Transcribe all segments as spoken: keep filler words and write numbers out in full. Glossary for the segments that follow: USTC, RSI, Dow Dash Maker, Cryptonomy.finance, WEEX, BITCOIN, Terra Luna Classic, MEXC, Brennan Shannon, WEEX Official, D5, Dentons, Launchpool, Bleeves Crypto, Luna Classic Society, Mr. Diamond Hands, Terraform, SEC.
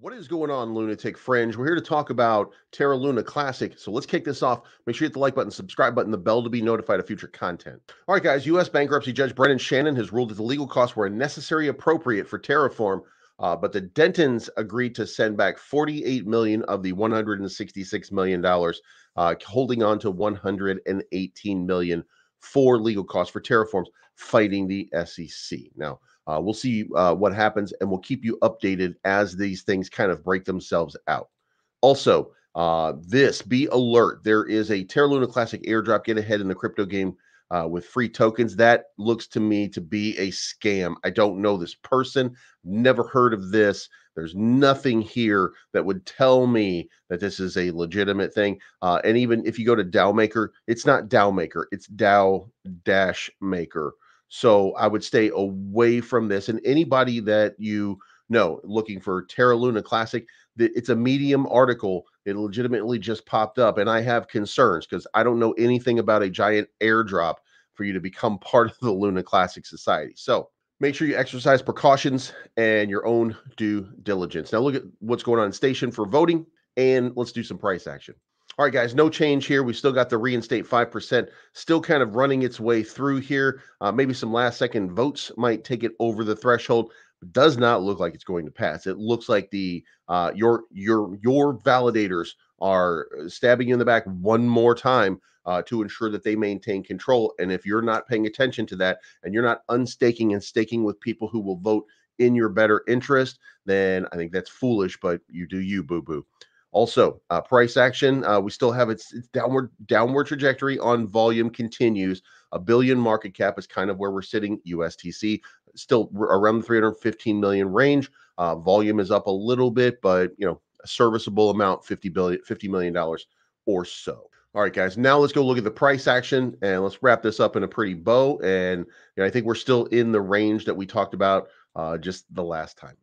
What is going on, Lunatic Fringe? We're here to talk about Terra Luna Classic, so let's kick this off. Make sure you hit the like button, subscribe button, the bell to be notified of future content. All right, guys, U S bankruptcy judge Brennan Shannon has ruled that the legal costs were necessary appropriate for Terraform, uh, but the Dentons agreed to send back forty-eight million dollars of the one hundred sixty-six million dollars, uh, holding on to one hundred eighteen million dollars for legal costs for Terraform fighting the S E C. Now, Uh, we'll see uh, what happens, and we'll keep you updated as these things kind of break themselves out. Also, uh, this, be alert. There is a Terra Luna Classic airdrop. Get ahead in the crypto game uh, with free tokens. That looks to me to be a scam. I don't know this person. Never heard of this. There's nothing here that would tell me that this is a legitimate thing. Uh, and even if you go to Dow Maker, it's not Dow Maker. It's Dow Dash Maker. So I would stay away from this. And anybody that you know looking for Terra Luna Classic, it's a Medium article. It legitimately just popped up. And I have concerns because I don't know anything about a giant airdrop for you to become part of the Luna Classic Society. So make sure you exercise precautions and your own due diligence. Now look at what's going on in station for voting. And let's do some price action. All right, guys, no change here. We still got the reinstate five percent still kind of running its way through here. Uh, maybe some last second votes might take it over the threshold. It does not look like it's going to pass. It looks like the uh, your your your validators are stabbing you in the back one more time uh, to ensure that they maintain control. And if you're not paying attention to that and you're not unstaking and staking with people who will vote in your better interest, then I think that's foolish, but you do you, boo-boo. Also, uh, price action, uh, we still have its, its downward downward trajectory on volume continues. A billion market cap is kind of where we're sitting. U S T C still around the three hundred fifteen million range. Uh, volume is up a little bit, but you know, a serviceable amount, fifty billion, fifty million dollars or so. All right, guys, now let's go look at the price action and let's wrap this up in a pretty bow. And you know, I think we're still in the range that we talked about uh, just the last time.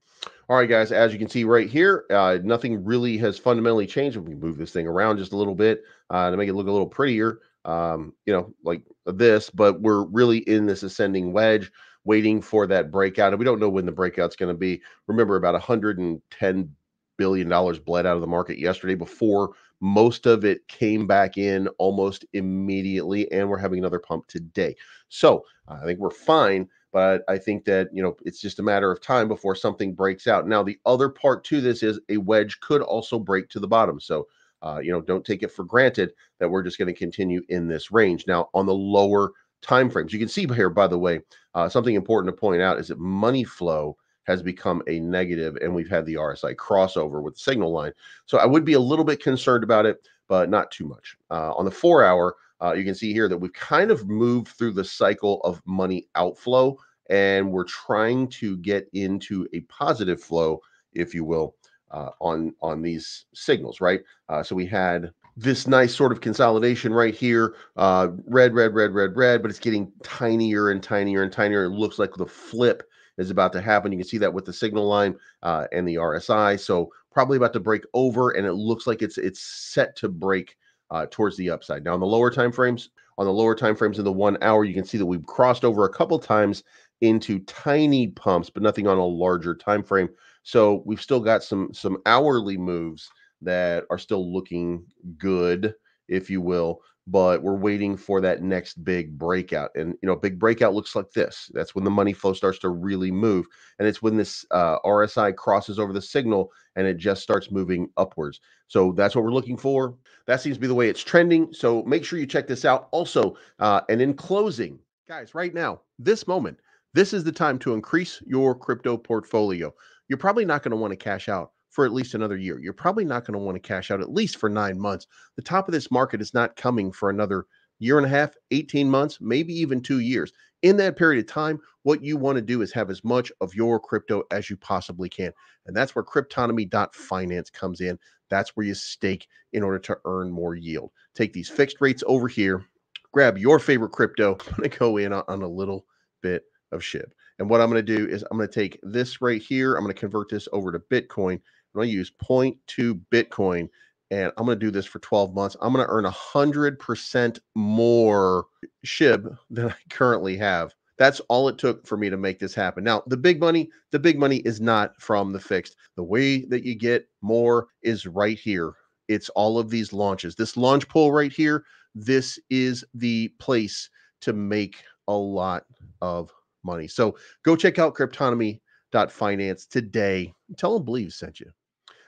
All right, guys, as you can see right here, uh, nothing really has fundamentally changed. We move this thing around just a little bit uh, to make it look a little prettier, um, you know, like this. But we're really in this ascending wedge waiting for that breakout. And we don't know when the breakout's going to be. Remember, about one hundred ten billion dollars bled out of the market yesterday before most of it came back in almost immediately. And we're having another pump today. So uh, I think we're fine. But I think that, you know, it's just a matter of time before something breaks out. Now, the other part to this is a wedge could also break to the bottom. So, uh, you know, don't take it for granted that we're just going to continue in this range. Now, on the lower time frames, you can see here, by the way, uh, something important to point out is that money flow has become a negative, and we've had the R S I crossover with the signal line. So I would be a little bit concerned about it, but not too much. Uh, on the four hour, Uh, you can see here that we've kind of moved through the cycle of money outflow, and we're trying to get into a positive flow, if you will, uh, on, on these signals, right? Uh, so we had this nice sort of consolidation right here, uh, red, red, red, red, red, but it's getting tinier and tinier and tinier. It looks like the flip is about to happen. You can see that with the signal line uh, and the R S I. So probably about to break over, and it looks like it's it's set to break Uh, towards the upside. Now, on the lower time frames, on the lower time frames in the one hour, you can see that we've crossed over a couple times into tiny pumps, but nothing on a larger time frame. So we've still got some some hourly moves that are still looking good, if you will, but we're waiting for that next big breakout. And you know, big breakout looks like this. That's when the money flow starts to really move, and it's when this uh, R S I crosses over the signal and it just starts moving upwards. So that's what we're looking for. That seems to be the way it's trending. So make sure you check this out. Also, uh, and in closing, guys, right now, this moment, this is the time to increase your crypto portfolio. You're probably not going to want to cash out for at least another year. You're probably not going to want to cash out at least for nine months. The top of this market is not coming for another year and a half, eighteen months, maybe even two years. In that period of time, what you want to do is have as much of your crypto as you possibly can. And that's where cryptonomy dot finance comes in. That's where you stake in order to earn more yield. Take these fixed rates over here, grab your favorite crypto. I'm going to go in on a little bit of S H I B. And what I'm going to do is I'm going to take this right here. I'm going to convert this over to Bitcoin. I'm going to use zero point two Bitcoin, and I'm going to do this for twelve months. I'm going to earn one hundred percent more S H I B than I currently have That's all it took for me to make this happen. Now, the big money, the big money is not from the fixed. The way that you get more is right here. It's all of these launches. This launch pool right here, this is the place to make a lot of money. So go check out cryptonomy dot finance today. Tell them Bleeves sent you.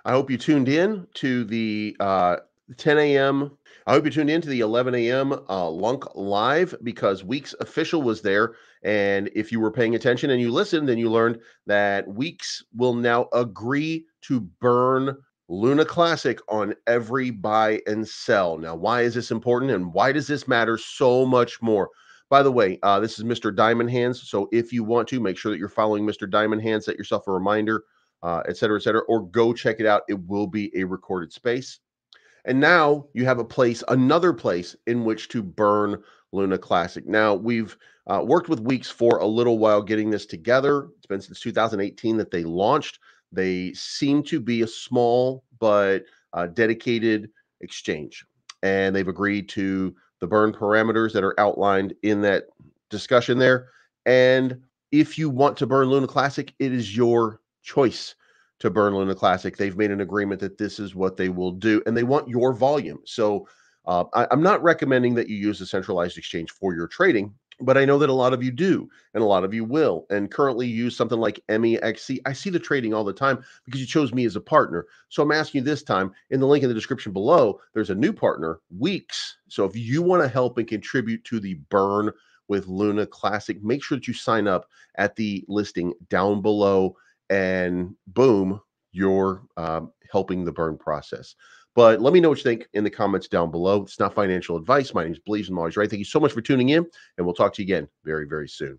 I hope you tuned in to the uh, ten A M I hope you tuned in to the eleven A M uh, Lunk Live, because WEEX Official was there. And if you were paying attention and you listened, then you learned that WEEX will now agree to burn Luna Classic on every buy and sell. Now, why is this important, and why does this matter so much more? By the way, uh, this is Mister Diamond Hands. So if you want to, make sure that you're following Mister Diamond Hands, set yourself a reminder, uh, et cetera, et cetera, or go check it out. It will be a recorded space. And now you have a place, another place in which to burn Luna Classic. Now, we've uh, worked with WEEX for a little while getting this together. It's been since two thousand eighteen that they launched. They seem to be a small but uh, dedicated exchange, and they've agreed to the burn parameters that are outlined in that discussion there. And if you want to burn Luna Classic, it is your choice to burn Luna Classic. They've made an agreement that this is what they will do, and they want your volume. So uh, I, I'm not recommending that you use a centralized exchange for your trading, but I know that a lot of you do, and a lot of you will, and currently use something like M E X C. I see the trading all the time because you chose me as a partner. So I'm asking you this time, in the link in the description below, there's a new partner, WEEX. So if you want to help and contribute to the burn with Luna Classic, make sure that you sign up at the listing down below, and boom, you're um, helping the burn process. But let me know what you think in the comments down below. It's not financial advice. My name is Bleeves, and I'm always right. Thank you so much for tuning in, and we'll talk to you again very, very soon.